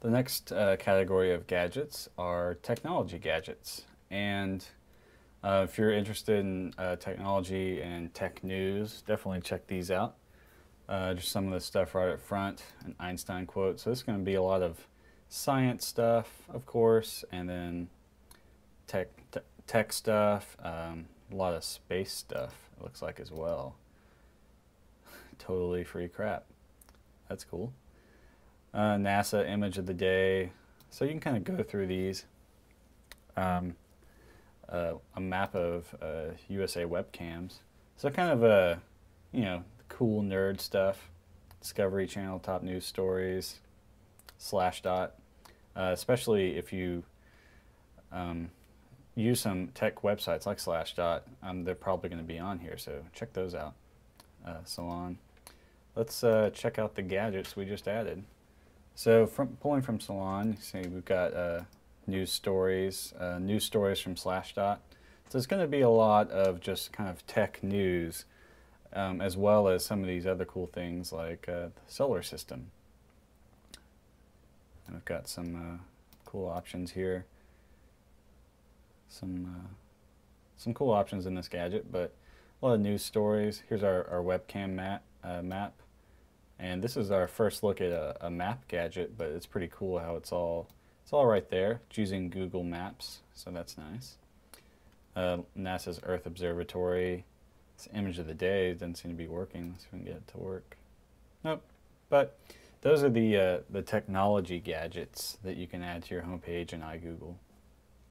The next category of gadgets are technology gadgets. And if you're interested in technology and tech news, definitely check these out. Just some of the stuff right up front, an Einstein quote. So this is going to be a lot of science stuff, of course, and then tech stuff, a lot of space stuff, it looks like, as well. Totally free crap. That's cool. NASA image of the day. So you can kind of go through these. A map of USA webcams. So kind of a, you know, cool nerd stuff. Discovery Channel top news stories. Slashdot. Especially if you use some tech websites like Slashdot, they're probably going to be on here, so check those out. Salon. Let's check out the gadgets we just added. So pulling from Salon, you see we've got news stories from Slashdot. So it's going to be a lot of just kind of tech news, as well as some of these other cool things like the solar system. And we've got some cool options here. Some cool options in this gadget, but a lot of news stories. Here's our webcam map. And this is our first look at a map gadget, but it's pretty cool how it's all right there. It's using Google Maps, so that's nice. NASA's Earth Observatory. This image of the day doesn't seem to be working. Let's see if we can get it to work. Nope. But those are the technology gadgets that you can add to your homepage in iGoogle.